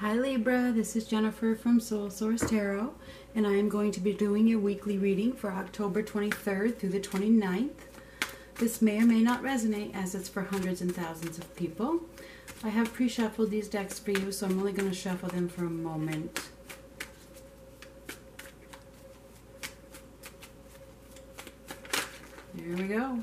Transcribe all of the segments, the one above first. Hi Libra, this is Jennifer from Soul Source Tarot, and I am going to be doing your weekly reading for October 23rd through the 29th. This may or may not resonate, as it's for hundreds and thousands of people. I have pre-shuffled these decks for you, so I'm only going to shuffle them for a moment. There we go.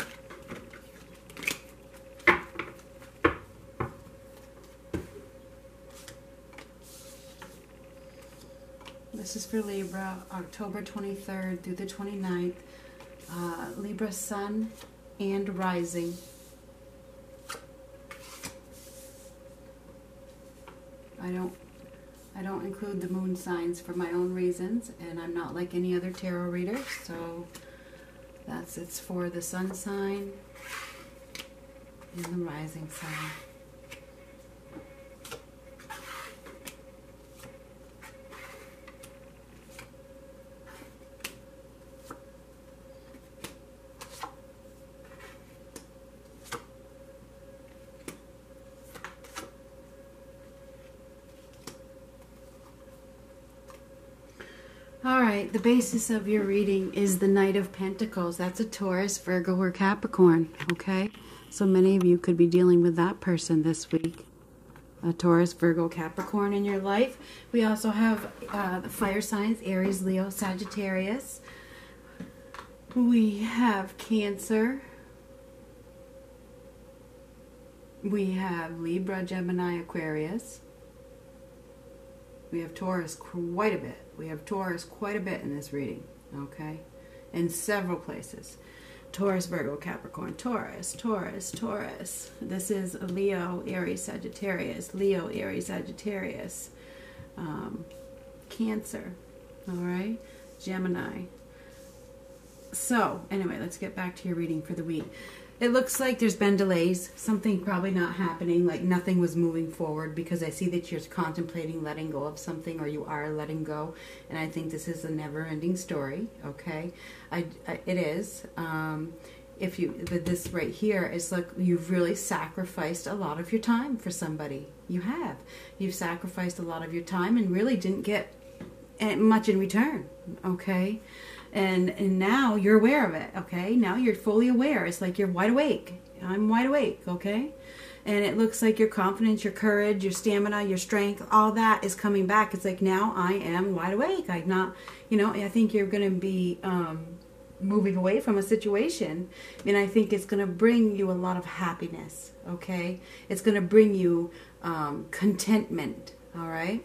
This is for Libra, October 23rd through the 29th, Libra Sun and Rising. I don't include the moon signs for my own reasons, and I'm not like any other tarot reader, so it's for the sun sign and the rising sign. Alright, the basis of your reading is the Knight of Pentacles. That's a Taurus, Virgo, or Capricorn, okay? So many of you could be dealing with that person this week. A Taurus, Virgo, Capricorn in your life. We also have the fire signs, Aries, Leo, Sagittarius. We have Cancer. We have Libra, Gemini, Aquarius. We have Taurus quite a bit. We have Taurus quite a bit in this reading, okay? In several places. Taurus, Virgo, Capricorn, Taurus, Taurus, Taurus. This is Leo, Aries, Sagittarius, Leo, Aries, Sagittarius, Cancer, all right? Gemini. So, anyway, let's get back to your reading for the week. It looks like there's been delays, something probably not happening, like nothing was moving forward, because I see that you're contemplating letting go of something, or you are letting go, and I think this is a never-ending story, okay? It is. This right here is like you've really sacrificed a lot of your time for somebody. You have. You've sacrificed a lot of your time and really didn't get much in return, okay? And now you're aware of it, okay? Now you're fully aware. It's like you're wide awake. I'm wide awake, okay? And it looks like your confidence, your courage, your stamina, your strength, all that is coming back. It's like, now I am wide awake. I'm not, you know, I think you're going to be moving away from a situation. And I think it's going to bring you a lot of happiness, okay? It's going to bring you contentment, all right?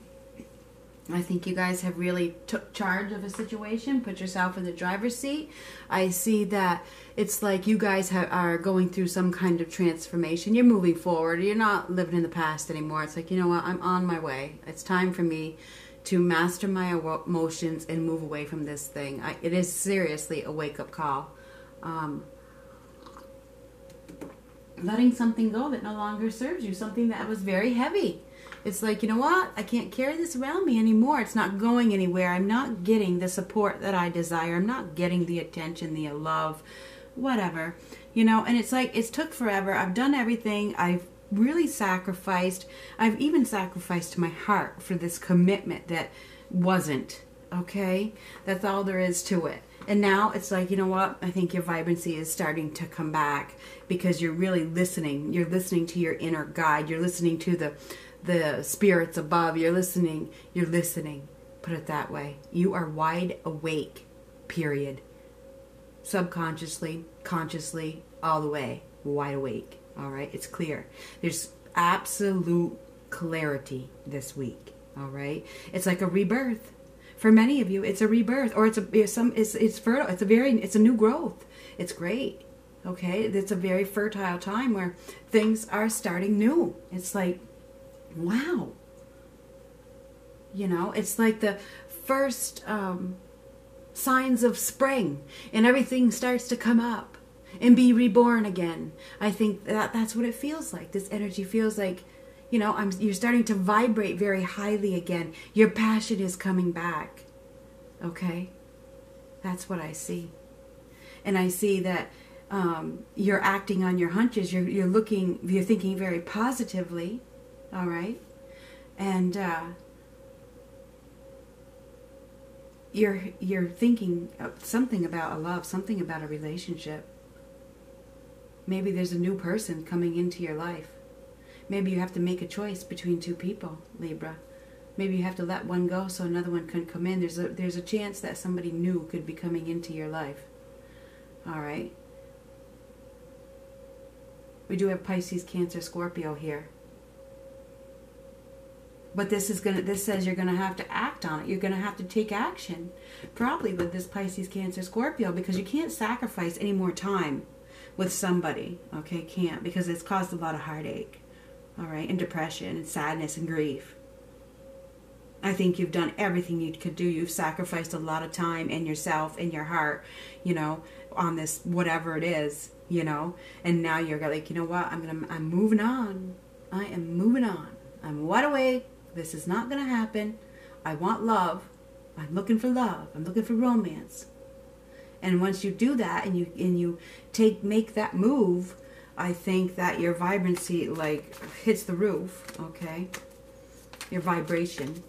I think you guys have really took charge of a situation, put yourself in the driver's seat. I see that it's like you guys are going through some kind of transformation. You're moving forward. You're not living in the past anymore. It's like, you know what, I'm on my way. It's time for me to master my emotions and move away from this thing. It is seriously a wake-up call. Letting something go that no longer serves you, something that was very heavy. It's like, you know what? I can't carry this around me anymore. It's not going anywhere. I'm not getting the support that I desire. I'm not getting the attention, the love, whatever. You know, and it's like, it's took forever. I've done everything. I've really sacrificed. I've even sacrificed my heart for this commitment that wasn't, okay? That's all there is to it. And now it's like, you know what? I think your vibrancy is starting to come back because you're really listening. You're listening to your inner guide. You're listening to the spirits above. You're listening, put it that way. You are wide awake, period. Subconsciously, consciously, all the way, wide awake, all right? It's clear. There's absolute clarity this week, all right? It's like a rebirth. For many of you, it's a rebirth, or it's fertile. It's a new growth. It's great, okay? It's a very fertile time where things are starting new. It's like, wow, you know, it's like the first signs of spring, and everything starts to come up and be reborn again. I think that's what it feels like. This energy feels like, you know, you're starting to vibrate very highly again. Your passion is coming back, okay? That's what I see. And I see that you're acting on your hunches. You're thinking very positively. All right, And you're thinking something about a love, something about a relationship. Maybe there's a new person coming into your life. Maybe you have to make a choice between two people, Libra. Maybe you have to let one go so another one can come in. There's a chance that somebody new could be coming into your life. All right. We do have Pisces, Cancer, Scorpio here. But this says you're gonna have to act on it. You're gonna have to take action, probably with this Pisces, Cancer, Scorpio, because you can't sacrifice any more time with somebody. Okay, can't, because it's caused a lot of heartache, all right, and depression and sadness and grief. I think you've done everything you could do. You've sacrificed a lot of time and yourself and your heart, you know, on this whatever it is, you know, and now you're like, you know what? I'm moving on. I am moving on. I'm wide awake. This is not going to happen. I want love. I'm looking for love. I'm looking for romance. And once you do that and you make that move, I think that your vibrancy like hits the roof, okay? Your vibration.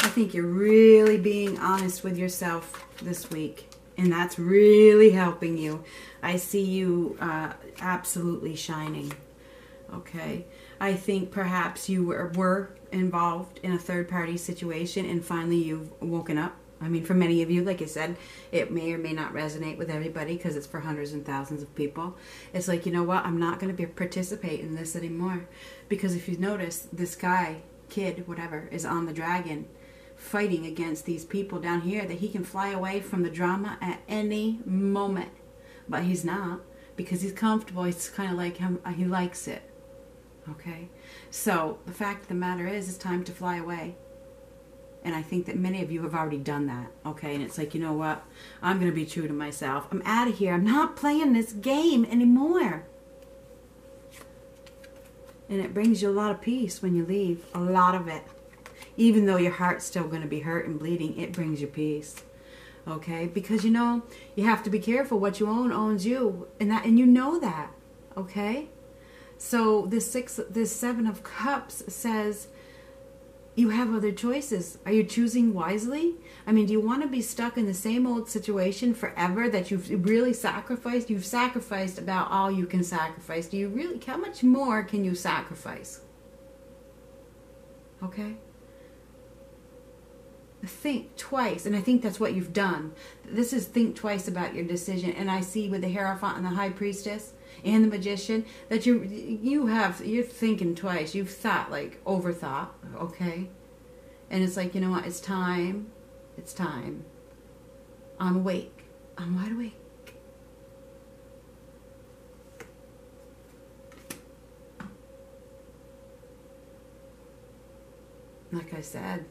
I think you're really being honest with yourself this week. And that's really helping you. I see you absolutely shining. Okay, I think perhaps you were involved in a third-party situation and finally you've woken up. I mean, for many of you, like I said, it may or may not resonate with everybody because it's for hundreds and thousands of people. It's like, you know what, I'm not going to participate in this anymore. Because if you notice, this guy, kid, whatever, is on the dragon fighting against these people down here that he can fly away from the drama at any moment. But he's not, because he's comfortable. It's kind of like him, he likes it. Okay, so the fact of the matter is, it's time to fly away. And I think that many of you have already done that, okay? And it's like, you know what? I'm going to be true to myself. I'm out of here. I'm not playing this game anymore. And it brings you a lot of peace when you leave, a lot of it. Even though your heart's still going to be hurt and bleeding, it brings you peace. Okay, because you know, you have to be careful. What you own owns you, and you know that, okay? So this Seven of Cups says you have other choices. Are you choosing wisely? I mean, do you want to be stuck in the same old situation forever that you've really sacrificed? You've sacrificed about all you can sacrifice. Do you really, how much more can you sacrifice? Okay? Think twice, and I think that's what you've done. This is think twice about your decision, and I see with the Hierophant and the High Priestess and the Magician that you're thinking twice. You've thought, like, overthought, okay? And it's like, you know what, it's time. It's time. I'm awake. I'm wide awake. Like I said,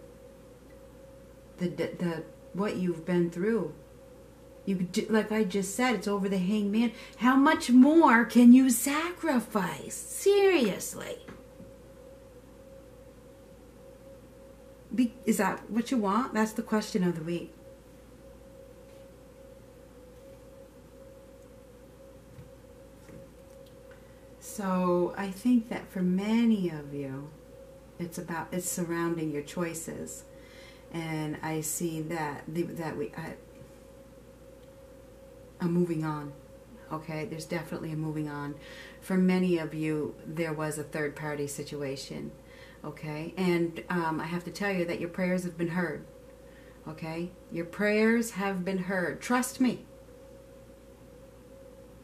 what you've been through, like I just said, it's over the hangman. How much more can you sacrifice? Seriously, is that what you want? That's the question of the week. So I think that for many of you, it's surrounding your choices. And I see that I'm moving on, okay? There's definitely a moving on. For many of you, there was a third-party situation, okay? And I have to tell you that your prayers have been heard, okay? Your prayers have been heard. Trust me.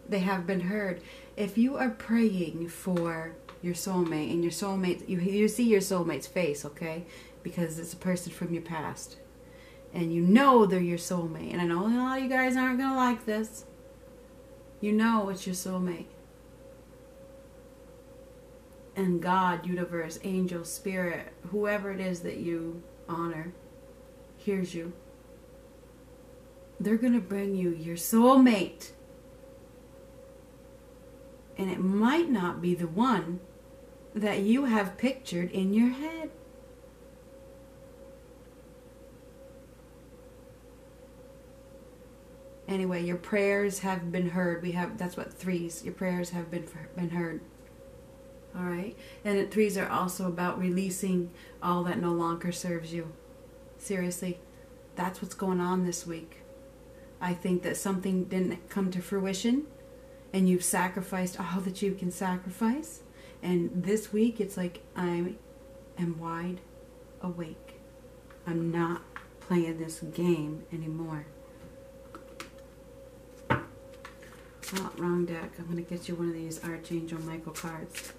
They have been heard. If you are praying for your soulmate, and your soulmate, you see your soulmate's face, okay? Because it's a person from your past. And you know they're your soulmate. And I know a lot of you guys aren't going to like this. You know it's your soulmate. And God, universe, angel, spirit, whoever it is that you honor, hears you. They're going to bring you your soulmate. And it might not be the one that you have pictured in your head. Anyway, your prayers have been heard. That's what threes. Your prayers have been heard. All right. And threes are also about releasing all that no longer serves you. Seriously, that's what's going on this week. I think that something didn't come to fruition and you've sacrificed all that you can sacrifice. And this week it's like, I am wide awake. I'm not playing this game anymore. Oh, wrong deck. I'm going to get you one of these Archangel Michael cards.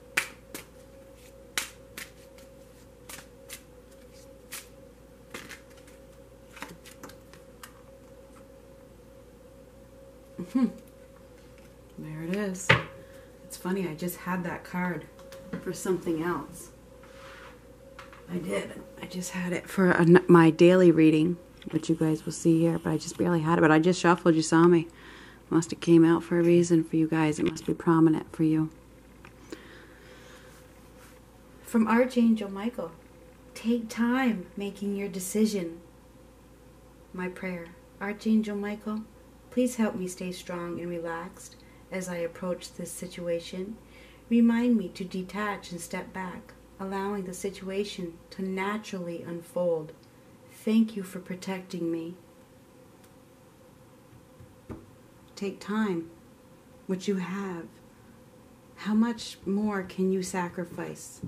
There it is. It's funny, I just had that card for something else. I did. I just had it for my daily reading, which you guys will see here, but I just barely had it. But I just shuffled, you saw me. Must have came out for a reason for you guys. It must be prominent for you. From Archangel Michael, take time making your decision. My prayer. Archangel Michael, please help me stay strong and relaxed as I approach this situation. Remind me to detach and step back, allowing the situation to naturally unfold. Thank you for protecting me. Take time, what you have. How much more can you sacrifice?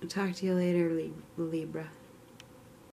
I'll talk to you later, Libra.